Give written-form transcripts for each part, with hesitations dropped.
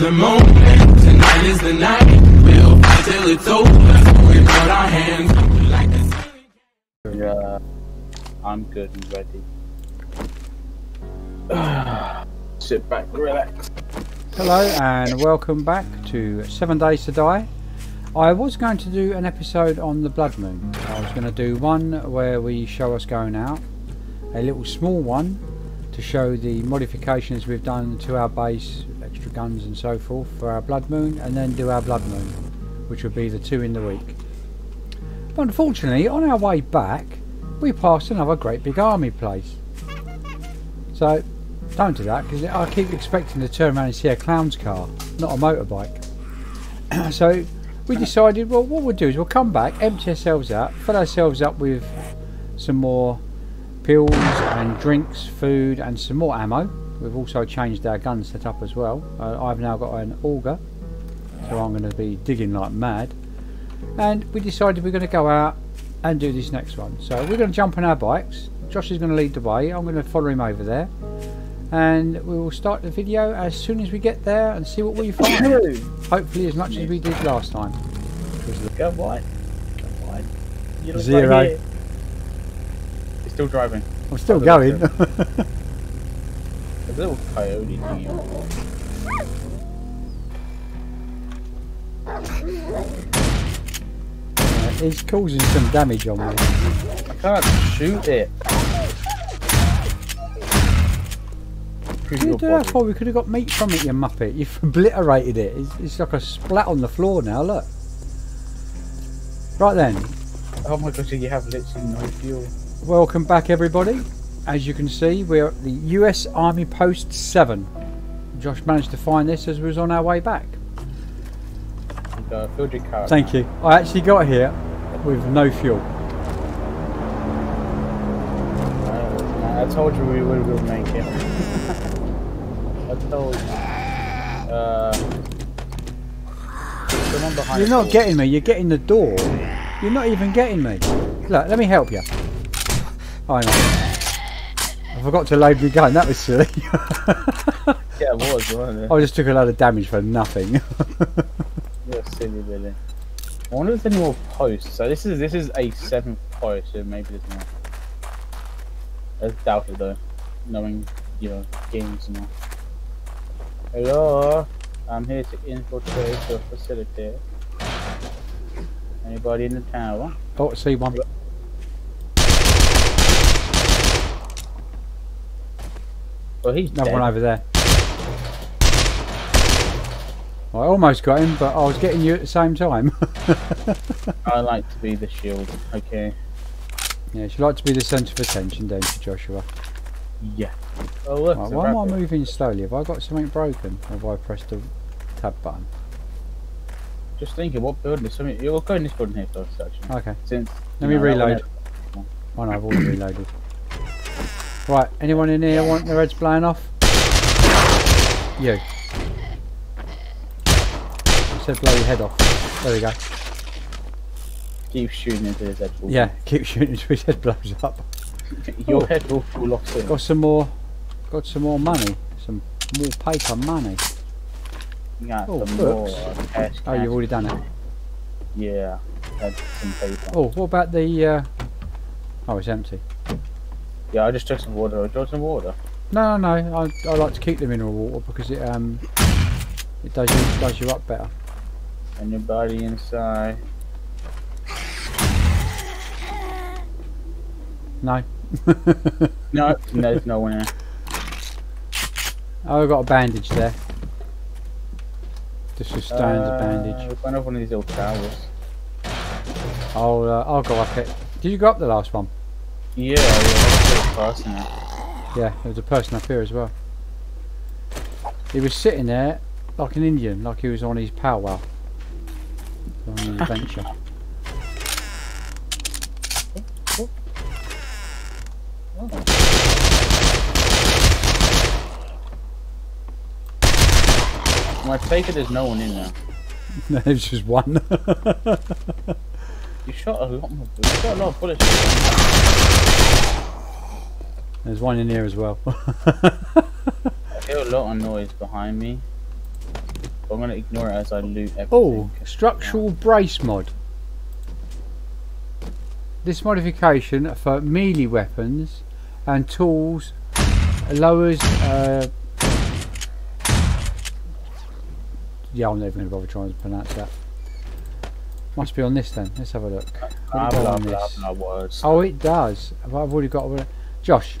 the moment, tonight is the night, we'll fight till it's over, we've got our hands up like a... Yeah, I'm good and ready. Sit back, relax. Hello and welcome back to 7 Days to Die. I was going to do an episode on the Blood Moon. I was going to do one where we show us going out, a little small one to show the modifications we've done to our base, extra guns and so forth for our Blood Moon, and then do our Blood Moon, which would be the two in the week. But unfortunately, on our way back, we passed another great big army place. So don't do that, because I keep expecting to turn around and see a clown's car, not a motorbike. So we decided, well, what we'll do is we'll come back, empty ourselves out, fill ourselves up with some more pills and drinks, food and some more ammo. We've also changed our gun setup as well. I've now got an auger, so I'm going to be digging like mad. And we decided we're going to go out and do this next one. So we're going to jump on our bikes. Josh is going to lead the way. I'm going to follow him over there. And we will start the video as soon as we get there and see what we find. Hopefully as much as we did last time. Go wide. Go wide. You look zero. Right here. You're still driving. I'm still going. There's a little coyote thing. He's causing some damage on me. I can't shoot it. You do that for? We could have got meat from it, you muppet. You've obliterated it. It's like a splat on the floor now, look. Right then. Oh my god, you have literally no fuel. Welcome back, everybody. As you can see, we're at the US Army Post 7. Josh managed to find this as we was on our way back. And, filled your car. Thank you. I actually got here with no fuel. I told you we would make it. You're not getting me, you're getting the door. You're not even getting me. Look, let me help you. I know. I forgot to load my gun, that was silly. Yeah, it was, wasn't it? I just took a load of damage for nothing. You're silly, Billy. I wonder if there's any more posts. So this is a 7th post, so maybe there's not. I doubt it though, knowing your games and all. Hello, I'm here to infiltrate the facility. Anybody in the tower? Oh, I see one. Well, he's another dead. One over there. Well, I almost got him, but I was getting you at the same time. I like to be the shield, okay. Yeah, she likes to be the centre of attention, don't you, Joshua? Yeah. Oh, look, right, why am I moving slowly? Have I got something broken? Or have I pressed the tab button? Just thinking, what building is something? You're going this building here first, actually. Okay. Since let me reload. Oh no, I've already reloaded. Right, anyone in here want their heads blown off? You. I said blow your head off. There we go. Keep shooting until his head falls. Yeah, keep shooting until his head blows up. Your head will fall off soon. Got some more money. Some more paper money. Yeah, oh, some books. More cash. Oh, you've already done it. Yeah, that's some paper. Oh, what about the oh, it's empty. Yeah, I just took some water. I got some water. No. I like to keep the mineral water because it does you up better. And your body inside. No. No, there's no one here. Oh, I've got a bandage there. Just a standard bandage. We've gone up one of these little towers. I'll go up it. Did you go up the last one? Yeah, there was a person there. Yeah, there was a person up here as well. He was sitting there like an Indian, like he was on his powwow. On an adventure. Oh. Well, I take it there's no one in there. No, there's just one. you shot a lot of bullets. There's one in here as well. I hear a lot of noise behind me. but I'm going to ignore it as I loot everything. Oh, structural brace mod. This modification for melee weapons and tools lowers... yeah, I'm never going to bother trying to pronounce that. Must be on this then. Let's have a look. Oh, it does. I've already got over. Josh,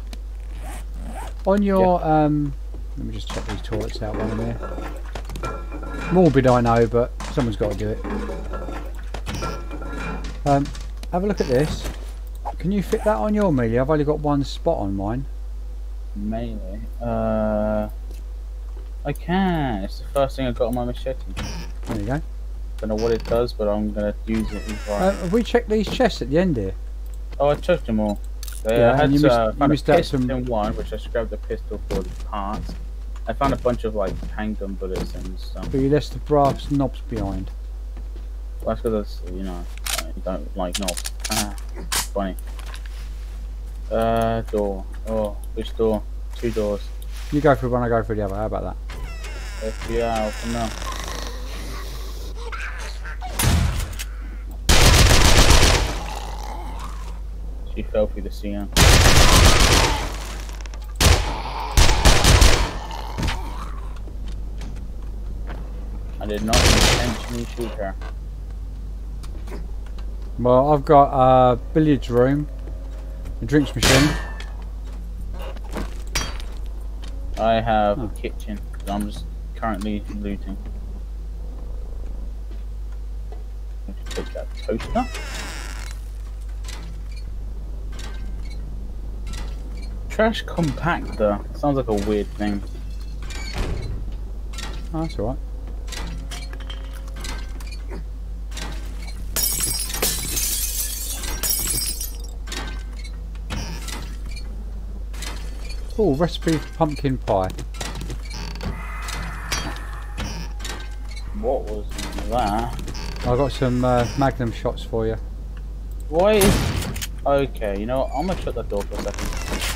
on your let me just check these toilets out while I'm here. Morbid, I know, but someone's got to do it. Have a look at this. Can you fit that on your melee? I've only got one spot on mine. Melee. I can. It's the first thing I got on my machete. There you go. I don't know what it does, but I'm going to use it. Have we checked these chests at the end here? Oh, I checked them all. Yeah, I had found a pistol in one, which I scrapped the pistol for the parts. I found a bunch of like handgun bullets and stuff. But you left the brass knobs behind. Well, that's because, you know, I don't like knobs. Ah, funny. Door. Oh, which door? Two doors. You go through one, I go through the other. How about that? Yeah, I'll come now. She fell through the ceiling. I did not intentionally shoot her. Well, I've got a billiards room, a drinks machine. I have a kitchen that I'm just currently looting. I should take that toaster. Trash compactor. Sounds like a weird thing. Oh, that's alright. Oh, recipe for pumpkin pie. What was that? I got some magnum shots for you. Why is... Okay, you know what? I'm gonna shut that door for a second.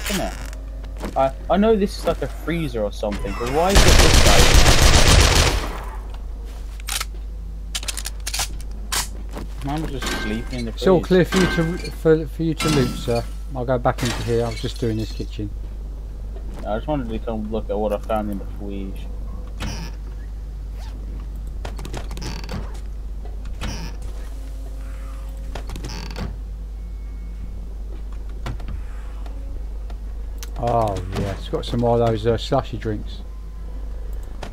Come here. I know this is like a freezer or something, but why is it this guy? Mine was just sleeping in the freezer. It's all clear for you to loot, sir. I'll go back into here. I was just doing this kitchen. I just wanted to come look at what I found in the freezer. Oh yeah, it's got some more of those slushy drinks.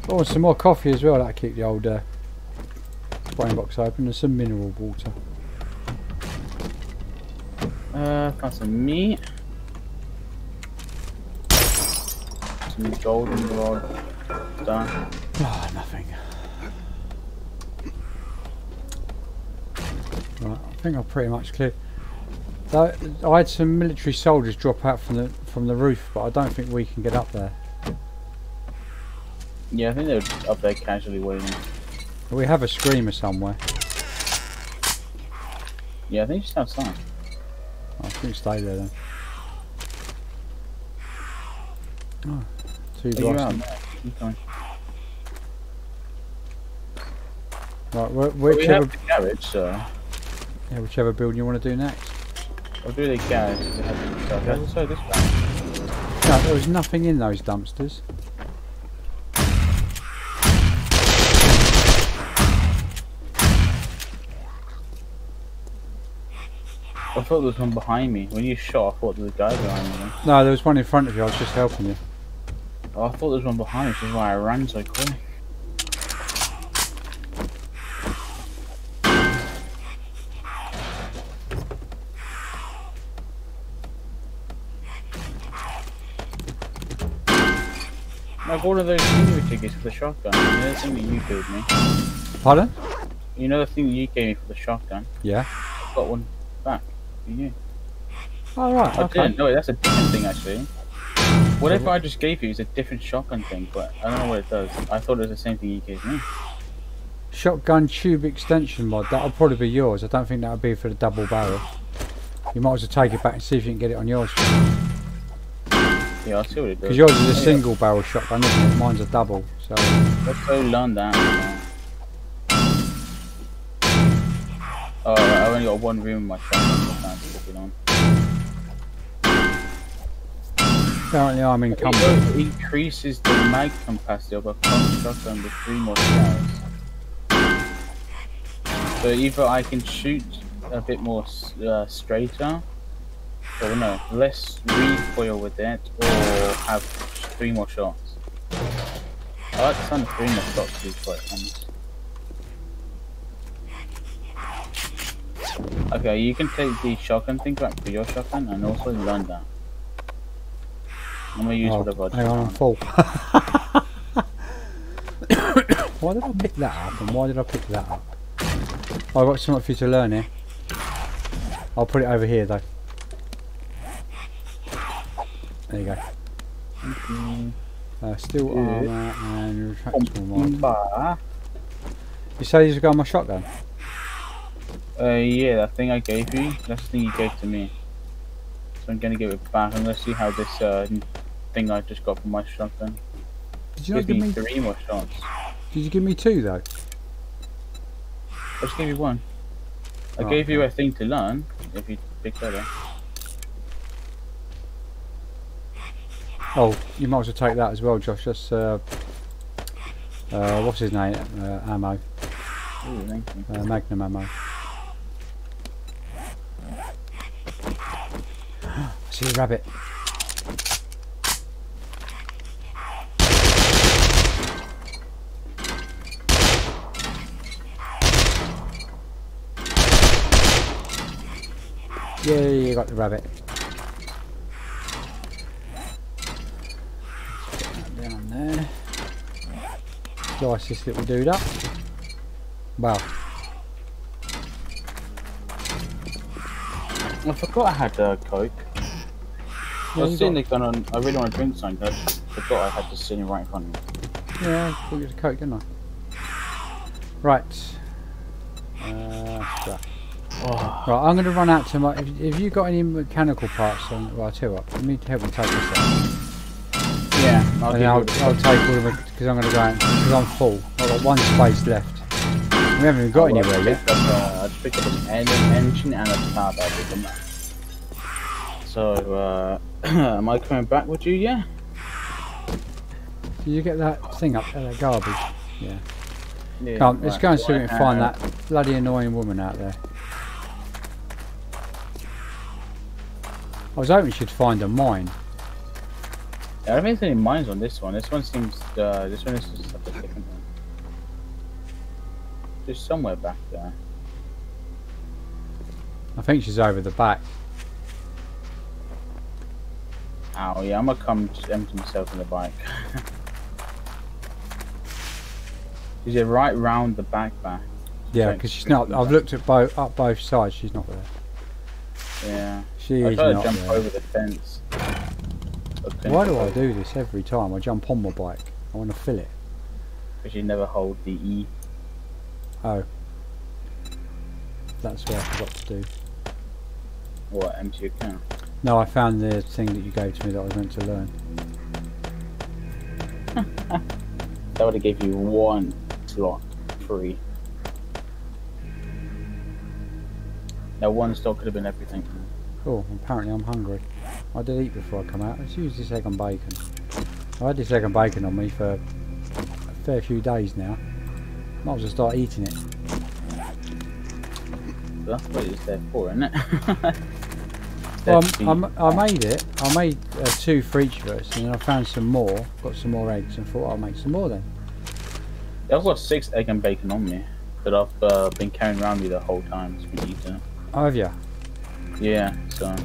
Oh, and some more coffee as well, that'll keep the old spraying box open, and some mineral water. Found some meat. Some golden rod. Done. Oh, nothing. Right, I think I'm pretty much clear. I had some military soldiers drop out from the roof, but I don't think we can get up there. Yeah, I think they're up there casually waiting. We have a screamer somewhere. Yeah, I think just outside. I think stay there then. Oh, two blocks. Right, we have the garage, so. Yeah, whichever building you want to do next. I'll do the garage. So this one. No, there was nothing in those dumpsters. I thought there was one behind me. When you shot, I thought there was a guy behind me. No, there was one in front of you. I was just helping you. Oh, I thought there was one behind me, which is why I ran so quick. I've ordered those delivery tickets for the shotgun. You know the thing that you gave me? Pardon? You know the thing that you gave me for the shotgun? Yeah. I've got one back for you. Oh, right. Okay. I didn't. No, that's a different thing, actually. What if I just gave you is a different shotgun thing, but I don't know what it does. I thought it was the same thing you gave me. Shotgun tube extension mod. That'll probably be yours. I don't think that'll be for the double barrel. You might as well take it back and see if you can get it on yours. Yeah, I'll see what it does. Because yours is a single barrel shotgun, mine's a double, so... Let's go learn that. Oh, I only got one room in my shop. Apparently I'm encumbered. It increases the mag capacity of a construct under 3 more shells. So either I can shoot a bit more straighter, or no, less recoil with it, or have 3 more shots. I like the sound of 3 more shots to be quite honest. Okay, you can take the shotgun thing back for your shotgun and also learn that. I'm gonna use whatever I do. Hang on, I'm full. Why did I pick that up and why did I pick that up? Oh, I've got something for you to learn here. I'll put it over here though. There you go. Steel armour and retractable mod. You say these are going on my shotgun? Yeah, that thing I gave you, that's the thing you gave to me. So I'm gonna give it back and let's see how this thing I just got from my shotgun. Did you give me 3 more shots? Did you give me 2 though? I just gave you 1. I gave you a thing to learn if you pick that up. Oh, you might as well take that as well, Josh. That's what's his name? Ammo. Ooh, thank you. Magnum ammo. See the rabbit. Yay, you got the rabbit. Let's put that down there. Slice this little dude up. Wow. I forgot I had Coke. Yeah, I was sitting there going on, I really want to drink something, I forgot I had to sit right in front of me. Yeah, I thought you had a Coke, didn't I? Right. Right, I'm going to run out to my... If you've got any mechanical parts, then, well, I'll tell you what, you need to help me take this out. Yeah, I'll take all of it, because I'm going to go out, because I'm full. I've got 1 space left. We haven't even got anywhere yet. I just picked up an engine and a power battery. So, am I coming back with you? Yeah. Did you get that thing up there, that garbage? Yeah. Come on, let's go and see if we can find that bloody annoying woman out there. I was hoping she'd find a mine. Yeah, I don't think there's any mines on this one. This one seems, this one is just a different one. There's somewhere back there. I think she's over the back. Oh yeah, I'm gonna come to empty myself on the bike. Is it right round the back back? Yeah, because she's not. I've looked at both sides. She's not there. Yeah, she is not. I jump over the fence. Why do I do this every time? I jump on my bike. I want to fill it. Because you never hold the E. Oh, that's what I forgot to do. What, empty account? No, I found the thing that you gave to me that I was meant to learn. That would have gave you 1 slot free. That 1 slot could have been everything. Cool, apparently I'm hungry. I did eat before I come out. Let's use this egg and bacon. I've had this egg and bacon on me for a fair few days now. Might as well start eating it. That's what it's there for, isn't it? Well, I made it. I made 2 for each of us, and then I found some more. Got some more eggs, and thought I'll make some more then. Yeah, I've got 6 egg and bacon on me that I've been carrying around me the whole time. Oh, have you? Yeah. So.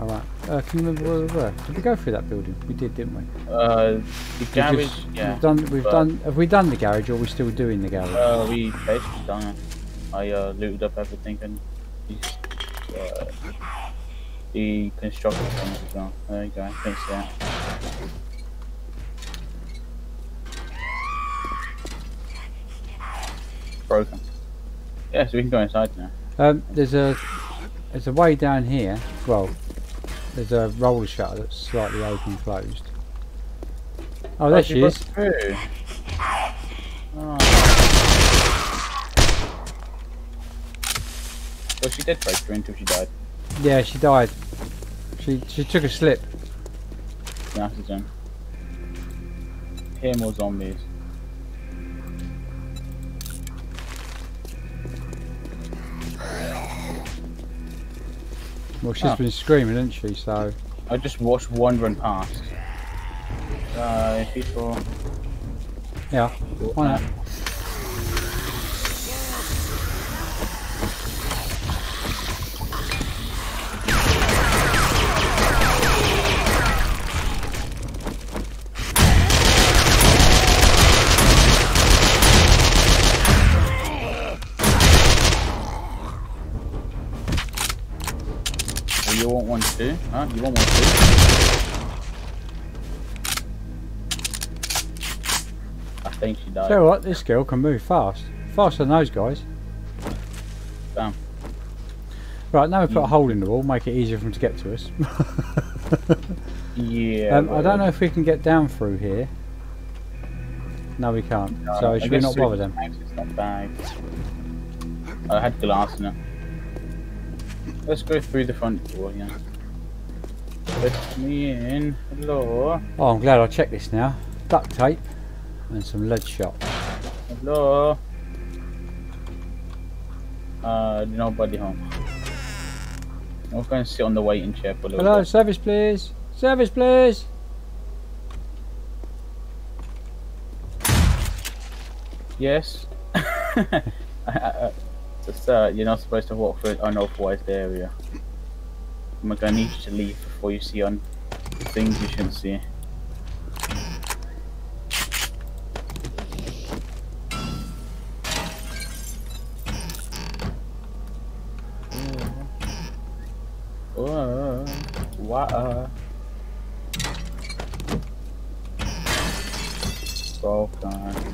All right. Can you remember where we were? Did we go through that building? We did, didn't we? The garage. Yeah. Have we done the garage, or are we still doing the garage? We basically done it. I looted up everything and. The construction things as well. There you go, thanks for that. Broken. Yeah, so we can go inside now. There's a way down here, well, there's a roller shutter that's slightly open closed. Oh, there she is. Oh. Well, she did fracture until she died. Yeah, she died. She took a slip. Nitrogen. Hear more zombies. Well, she's been screaming, isn't she? So I just watched one run past. People. Yeah. Why not? You want one too? Huh? You want one too? I think she died. So what? This girl can move fast. Faster than those guys. Damn. Right, now we put a hole in the wall, make it easier for them to get to us. Yeah. I don't know if we can get down through here. No, we can't. No, so should we not bother them? I had glass in it. Let's go through the front door, yeah. Let me in. Hello. Oh, I'm glad I checked this now. Duct tape and some lead shot. Hello. Nobody home. I'm going to sit on the waiting chair for a little bit. Service please. Service please. Yes. Just, you're not supposed to walk through an authorized area. I'm gonna need you to leave before you see on things you shouldn't see. Oh, wow. Oh, God.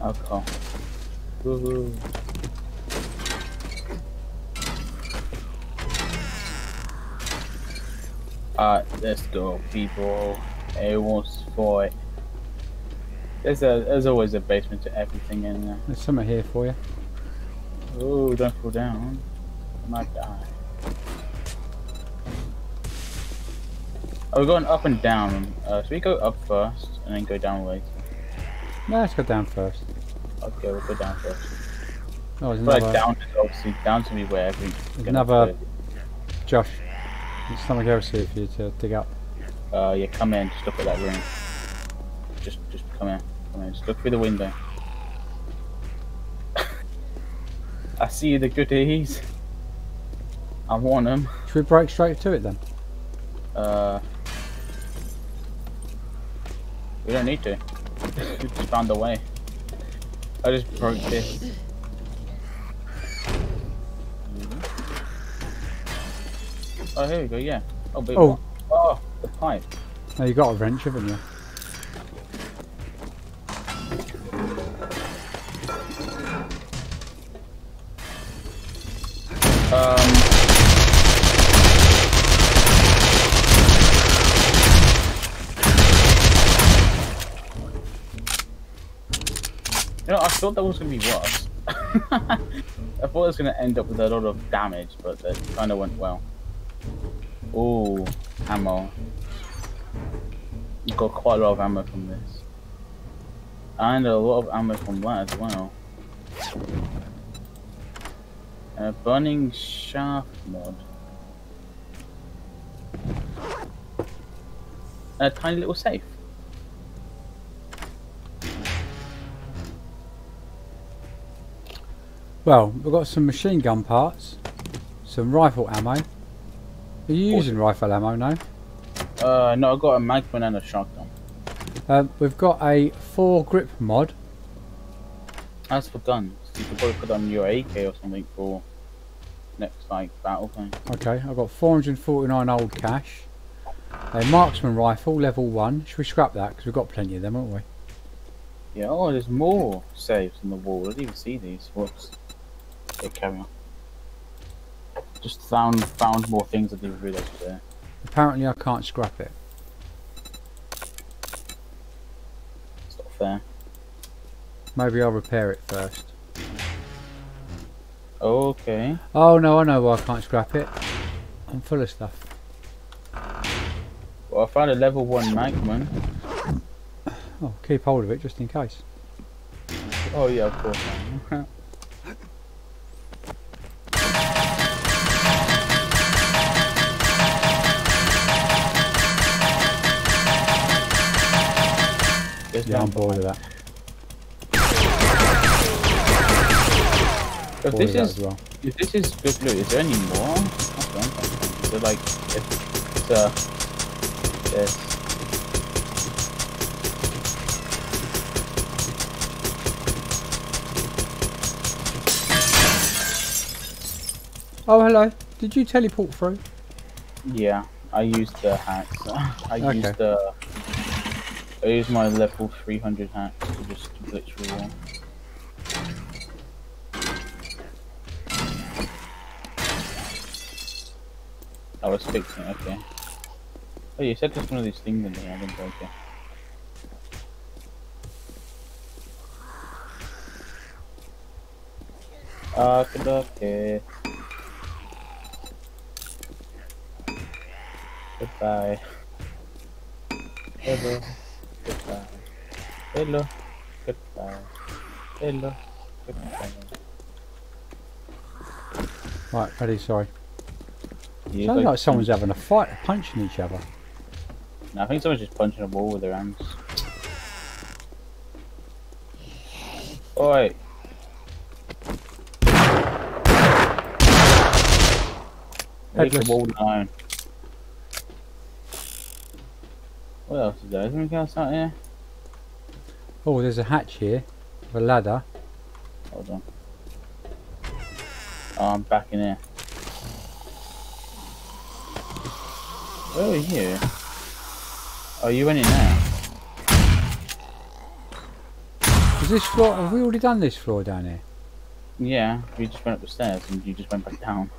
Alcohol. Woohoo. Alright, let's go, people. It wants to fight. There's always a basement to everything in there. There's something here for you. Oh, don't fall down. I might die. Oh, we're going up and down. Should we go up first and then go down later? No, let's go down first. Okay, we'll go down first. Oh, there's another... down is obviously down to me where we... Another... Josh, there's something else here for you to dig up. Yeah, come in, just look at that room. Just come in. Come in, just look through the window. I see the goodies. I want them. Should we break straight to it then? We don't need to. Just found a way. I just broke this. Oh, here we go, yeah. Oh, big one. Oh, the pipe. Now you got a wrench, haven't you? You know, I thought that was going to be worse. I thought it was going to end up with a lot of damage, but that kind of went well. Ooh, ammo. You got quite a lot of ammo from this. And a lot of ammo from that as well. A burning shaft mod. And a tiny little safe. Well, we've got some machine gun parts, some rifle ammo. Are you using rifle ammo now? No, I've got a mag gun and a shotgun. We've got a 4 grip mod. That's for guns. You could probably put on your AK or something for next like battle thing. Okay, I've got 449 old cash. A marksman rifle, level 1. Should we scrap that? Because we've got plenty of them, haven't we? Yeah, oh, there's more saves on the wall. I didn't even see these. Whoops. Okay, carry on. Just found more things I didn't realise were there. Apparently I can't scrap it. It's not fair. Maybe I'll repair it first. Okay. Oh no, I know why I can't scrap it. I'm full of stuff. Well, I found a level 1 magman. Oh, keep hold of it just in case. Oh yeah, of course. Yeah, I'm bored of that. If this is well. If this is good loot, is there any more? I don't think so. Like if it's a yes. Oh hello. Did you teleport through? Yeah, I used the hacks. I use my level 300 hack to just literally win. I was fixing it, okay. Oh, you said there's one of these things in there, I didn't break it. Okay. Goodbye. Hello. Goodbye. Hello. Goodbye. Hello. Goodbye. Right, Paddy, sorry. Yeah, sounds like someone's having a fight, punching each other. No, I think someone's just punching a wall with their hands. Oi! Leave the wall down. What else is there? Is there anything else out here? Oh, there's a hatch here. With a ladder. Hold on. Oh, I'm back in here. Where are you? Oh, you went in there. Is this floor? Have we already done this floor down here? Yeah, we just went up the stairs and you just went back down.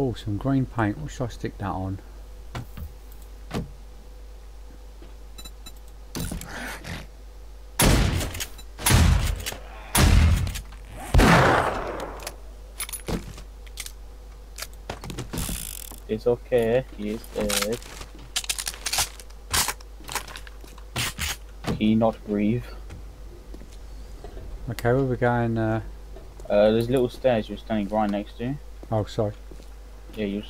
Oh, some green paint. What should I stick that on? It's okay. He's dead. He not breathe. Okay, where we going? There's little stairs you're standing right next to. Oh, sorry. Yeah, you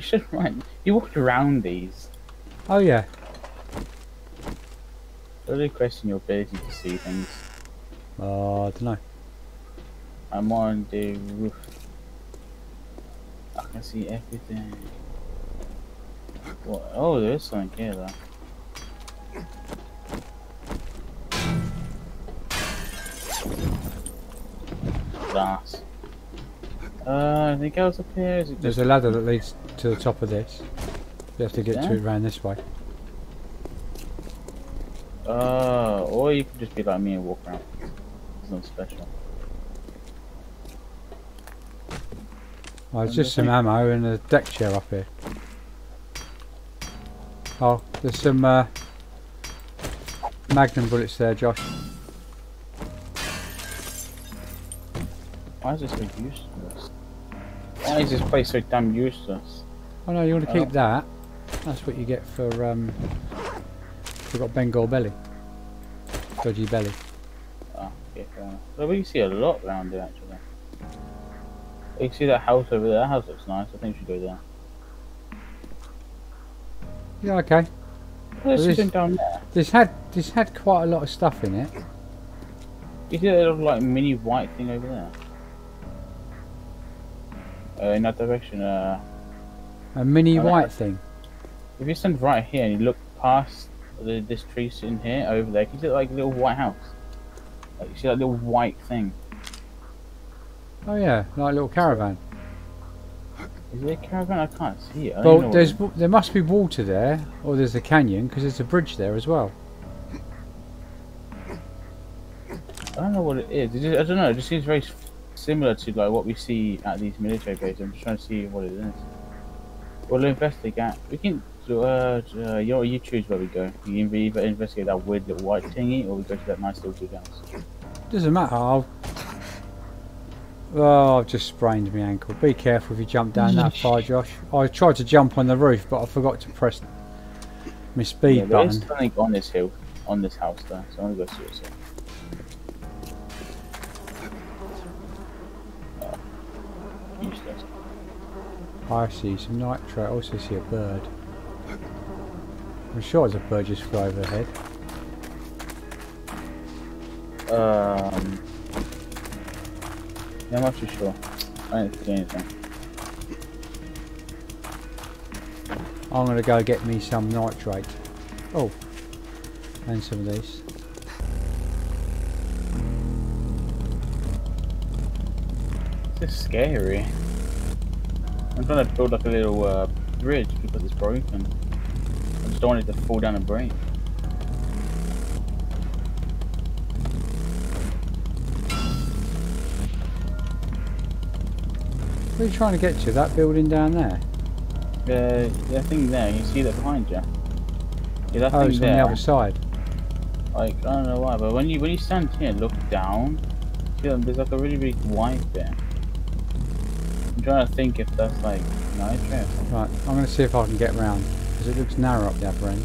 should run. You walked around these. Oh yeah. Really question your ability to see things. I don't know. I'm on the roof. I can see everything. What? Oh, there is something here though. Glass. Anything else up here? Is it just... There's a ladder that leads to the top of this. You have to get to it round this way. Or you can just be like me and walk around. It's not special. Oh, there's just some ammo and a deck chair up here. Oh, there's some magnum bullets there, Josh. Why is this so useless? Why is this place so damn useless? Oh no, you want to keep that. That's what you get for we've got Bengal belly. Dodgy belly. Oh, okay, fair enough. Well, we can see a lot round here actually. You can see that house over there. That house looks nice. I think we should go there. Yeah, okay. Well, so this, down there. This had quite a lot of stuff in it. You see that little like mini white thing over there? In that direction, a mini white thing. If you stand right here and you look past this tree sitting here over there, you see like a little white house. Like, you see that little white thing. Oh yeah, like a little caravan. Is there a caravan? I can't see it. Well, there must be water there, or there's a canyon because there's a bridge there as well. I don't know what it is. I don't know. It just seems very similar to like what we see at these military bases. I'm just trying to see what it is. We'll investigate. We can do, you choose where we go. You can either investigate that weird little white thingy, or we go to that nice little big house. Doesn't matter. Oh, I've just sprained my ankle. Be careful if you jump down that far, Josh. I tried to jump on the roof, but I forgot to press my speed button. There's something on this hill, on this house there, so I'm going to go see what's up. Useless. I see some nitrate. I also see a bird. I'm sure there's a bird just fly overhead. Yeah, I'm not too sure. I didn't see anything. I'm gonna go get me some nitrate. Oh, and some of these. This is scary. I'm trying to build like a little bridge because it's broken. I just don't want it to fall down and break. What are you trying to get to? That building down there? That thing there, you see that behind you? Yeah, that thing it's there, on the other side. Like, I don't know why, but when you stand here and look down, see that there's like a really big white there. I'm trying to think if that's like nitrate. Right, I'm going to see if I can get round, because it looks narrow up the upper end.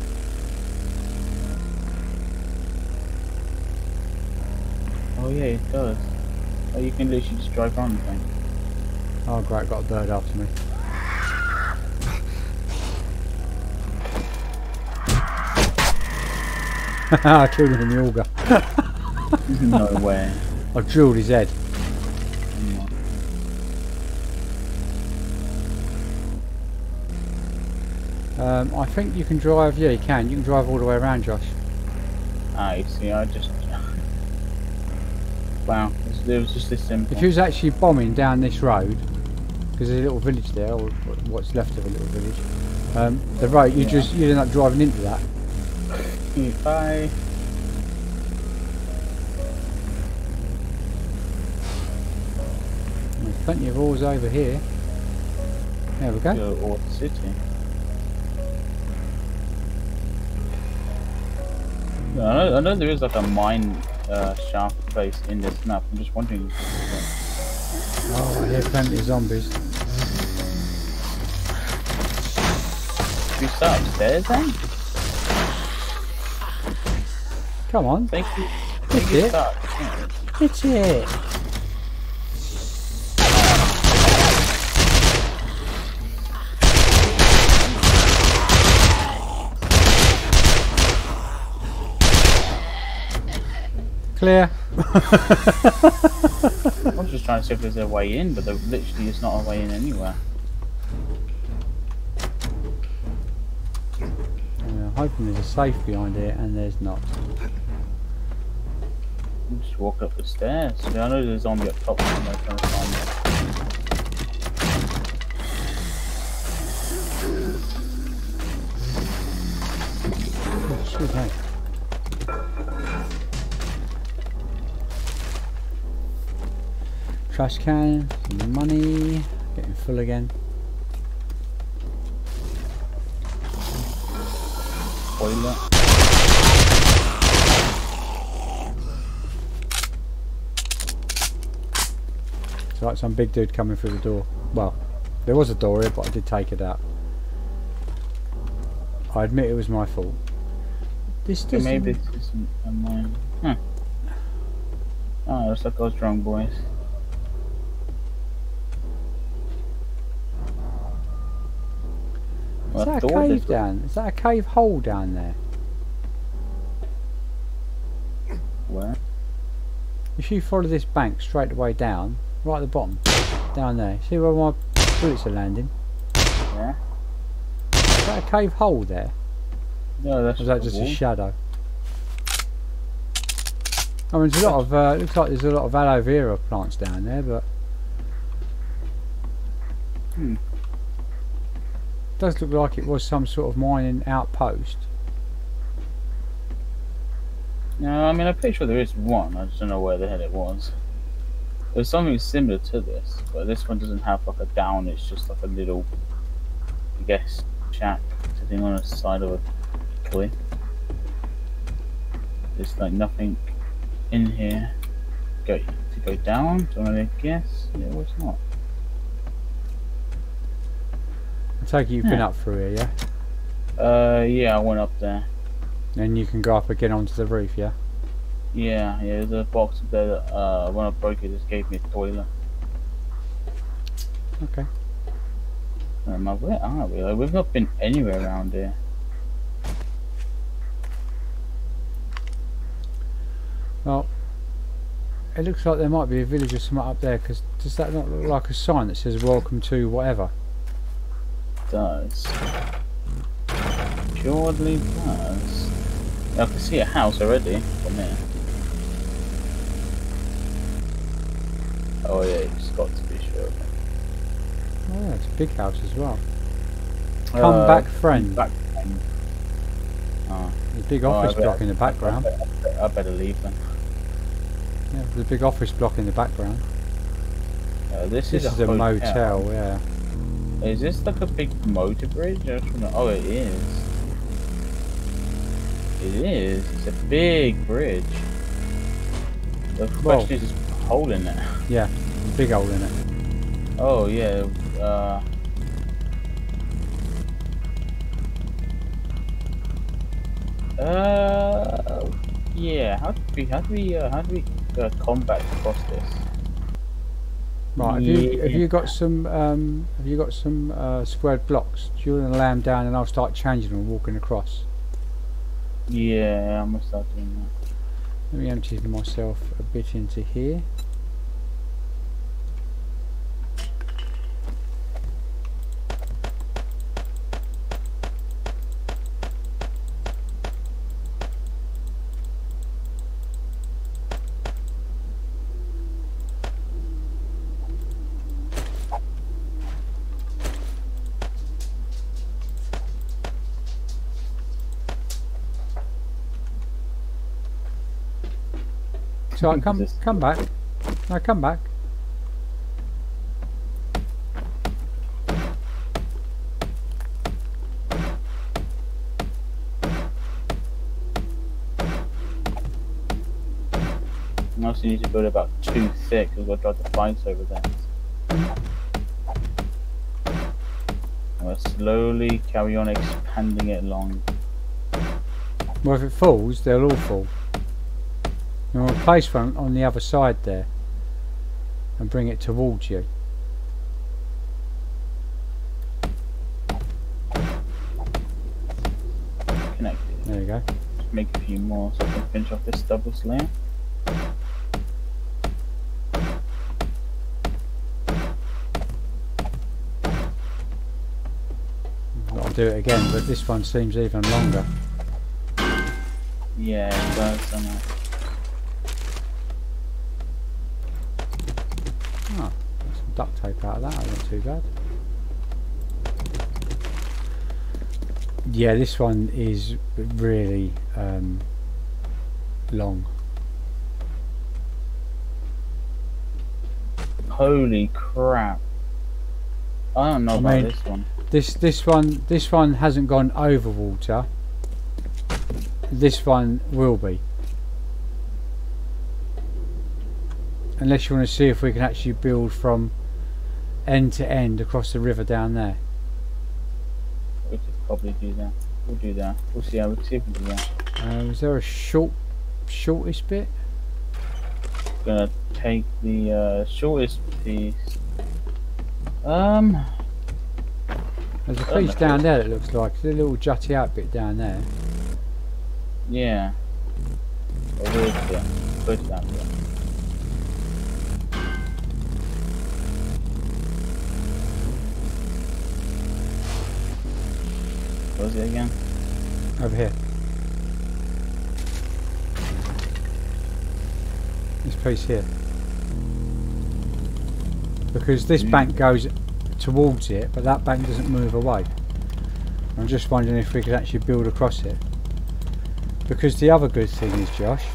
Oh yeah, it does. Oh, you can literally just drive around the thing. Oh great, I've got a bird after me. I killed him in the auger. No way. I drilled his head. I think you can drive, yeah you can. You can drive all the way around, Josh. Ah, you see, I just... Wow, it was just this simple. If he was actually bombing down this road, because there's a little village there, or what's left of a little village. The road, you'd end up driving into that. Bye. There's plenty of ores over here. There we go. Or the city. I know there is like a mine shaft place in this map. I'm just wondering. Oh, I hear plenty of zombies. Should we start upstairs then? Come on. Thank you. It's it. It's it. Clear. I was just trying to see if there's a way in, but there literally is not a way in anywhere. I'm hoping there's a safe behind here, and there's not. I'll just walk up the stairs. Yeah, I know there's a zombie up top somewhere trying to find it. Oh, shit, hey. Trash can, some money, getting full again. Boiler. It's like some big dude coming through the door. Well, there was a door here, but I did take it out. I admit it was my fault. This doesn't... Maybe this isn't a mine. Huh. Oh, looks like I was drunk, boys. Is that a cave down? Is that a cave hole down there? Where? If you follow this bank straight away down, right at the bottom, down there. See where my bullets are landing? Yeah. Is that a cave hole there? No, that's. Or is that just a shadow? I mean, there's a lot of. Looks like there's a lot of aloe vera plants down there, but. Hmm. Does look like it was some sort of mining outpost. No, I mean I'm pretty sure there is one. I just don't know where the hell it was. There's something similar to this, but this one doesn't have like a down. It's just like a little I guess, chap sitting on the side of a cliff. There's like nothing in here to go down, do I guess? Yeah, well, it's not. I take it you've been up through here, yeah? Yeah, I went up there. And you can go up again onto the roof, yeah? Yeah, yeah, there's a box up there that when I broke it, just gave me a toilet. Okay. Where are we? Like, we've not been anywhere around here. Well, it looks like there might be a village or something up there, because does that not look like a sign that says welcome to whatever? It does. It surely does. I can see a house already from there. Oh yeah, it's got to be sure. Oh, it's a big house as well. Come back, friend. Back. Oh. There's a big office block in the background. I better leave then. Yeah, there's a big office block in the background. This is a motel, yeah. Is this like a big motor bridge? Oh, it is. It is. It's a big bridge. The question is, there's a hole in it. Yeah, a big hole in it. Oh yeah, yeah. How do we combat across this? Right. Have you got some squared blocks? Do you want to lay them down, and I'll start changing them and walking across? Yeah, I'm gonna start doing that. Let me empty myself a bit into here. So I come back. Now come back. I also need to build about 2 thick because I've got the spikes over there. I'm going to slowly carry on expanding it along. Well, if it falls, they'll all fall. And we'll place one on the other side there and bring it towards you. Connect it. There you go. Just make a few more so I can finish off this double slam. I'll do it again, but this one seems even longer. Yeah, it does. I know. Duct tape out of that, not too bad. Yeah, this one is really long. Holy crap. I don't know about this one. This one hasn't gone over water. This one will be. Unless you want to see if we can actually build from end to end across the river down there. We could probably do that. We'll do that. We'll see how we can do that. Is there a shortest bit? I'm gonna take the shortest piece. There's a piece down there that looks like the little jutty out bit down there. Yeah. Put that bit. What was it again? Over here. This piece here. Because this bank goes towards it, but that bank doesn't move away. I'm just wondering if we could actually build across it. Because the other good thing is, Josh,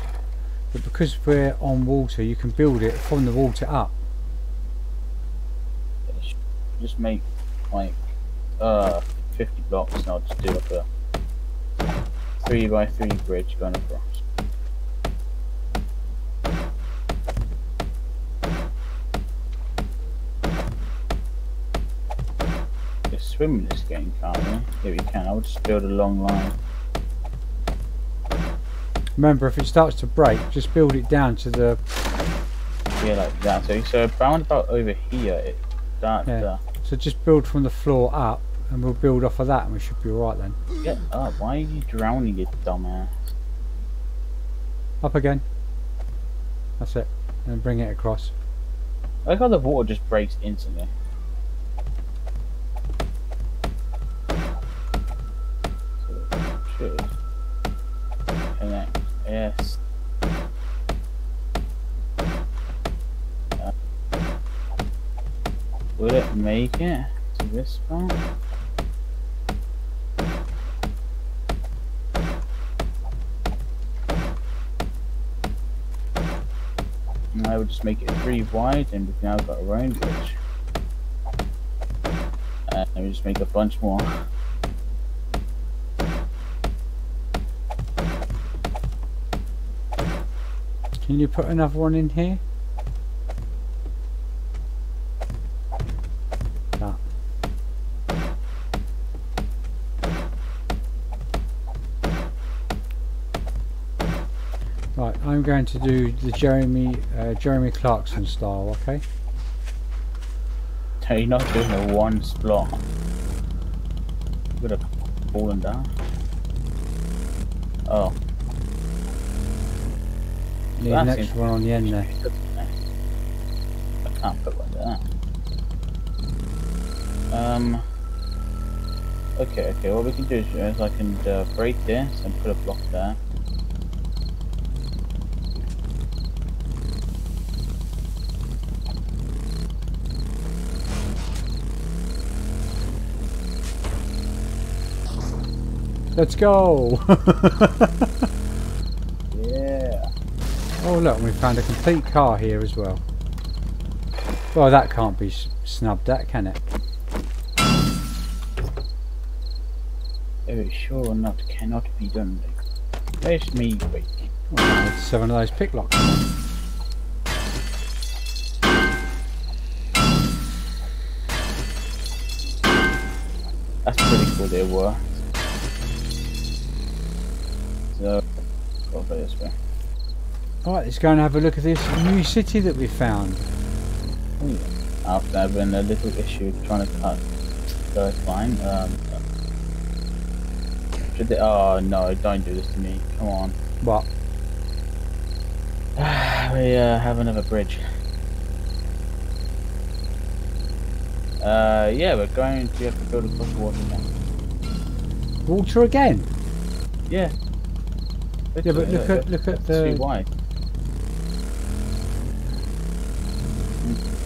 that because we're on water, you can build it from the water up. Just make like 50 blocks, and I'll just do like a 3x3 bridge going across. Just swim in this game, can't we? Yeah, we can. I'll just build a long line. Remember, if it starts to break, just build it down to the... Yeah, like that. So round about over here, it starts to... So just build from the floor up, and we'll build off of that, and we should be alright then. Get up. Why are you drowning, you dumbass? Up again. That's it. And bring it across. I like how the water just breaks instantly. So, cheers. Connect. Yes. Will it make it to this part? And I would just make it 3 wide, and we've now got our own bridge. And we just make a bunch more. Can you put another one in here? I'm going to do the Jeremy Clarkson style, okay? No, you're not doing a one spot. You've got to pull them down. Oh. The next one on the end there. I can't put one there. Okay, what we can do is I can break this and put a block there. Let's go! Yeah! Oh look, we found a complete car here as well. Well, that can't be snubbed at, can it? It sure cannot be done. There's me waiting. Oh, it's 7 of those picklocks. That's pretty cool they were. Go this way. Alright, let's go and have a look at this new city that we found. After having a little issue trying to cut the line. Oh no, don't do this to me. Come on. What? We have another bridge. Yeah, we're going to have to build across water now. Water again? Yeah. Yeah, but look at the... See why.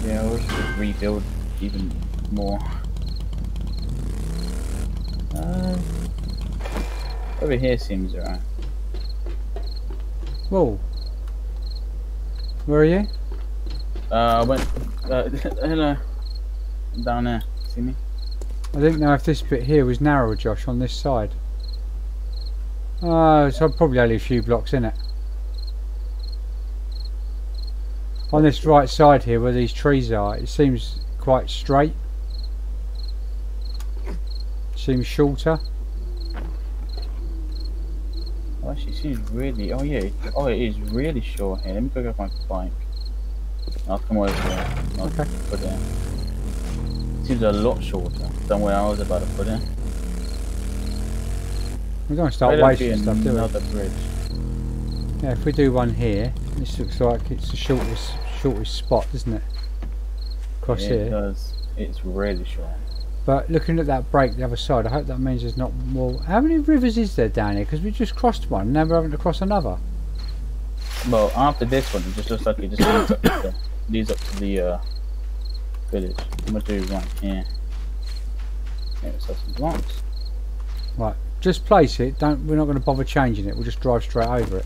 Yeah, we'll just rebuild even more. Over here seems alright. Whoa. Where are you? I went... hello. Down there. See me? I didn't know if this bit here was narrow, Josh, on this side. Oh, so probably only a few blocks in it. On this right side here, where these trees are, it seems quite straight. Seems shorter. Oh, actually, it seems really. Oh yeah. Oh, it is really short here. Let me go get my bike. I'll come over here. I'll put it in. It seems a lot shorter than where I was about to put it. We're going to start wasting stuff, do we? Another bridge. Yeah, if we do one here, this looks like it's the shortest spot, doesn't it? Across here. It does. It's really short. But looking at that break the other side, I hope that means there's not more... How many rivers is there down here? Because we just crossed one, and now we're having to cross another. Well, after this one, it just looks like it just leads up to the village. I'm going to do one here. Yeah, let's have some blocks. Right. Just place it, we're not going to bother changing it, we'll just drive straight over it.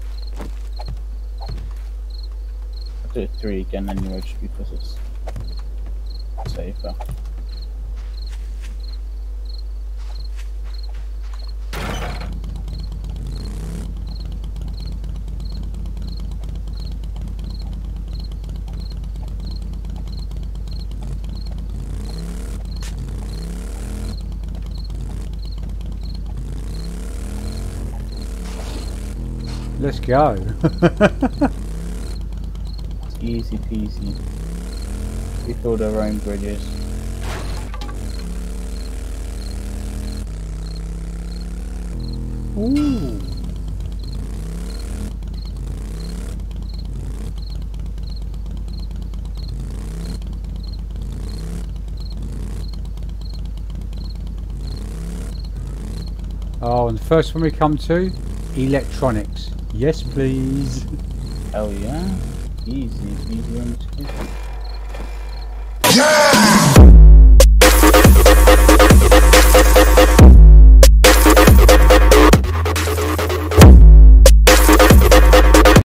I'll do 3 again anyway, just because it's safer. Let's go. It's easy peasy. We build our own bridges. Ooh. Oh, and the first one we come to, electronics. Yes, please. Hell yeah. Easy, easy.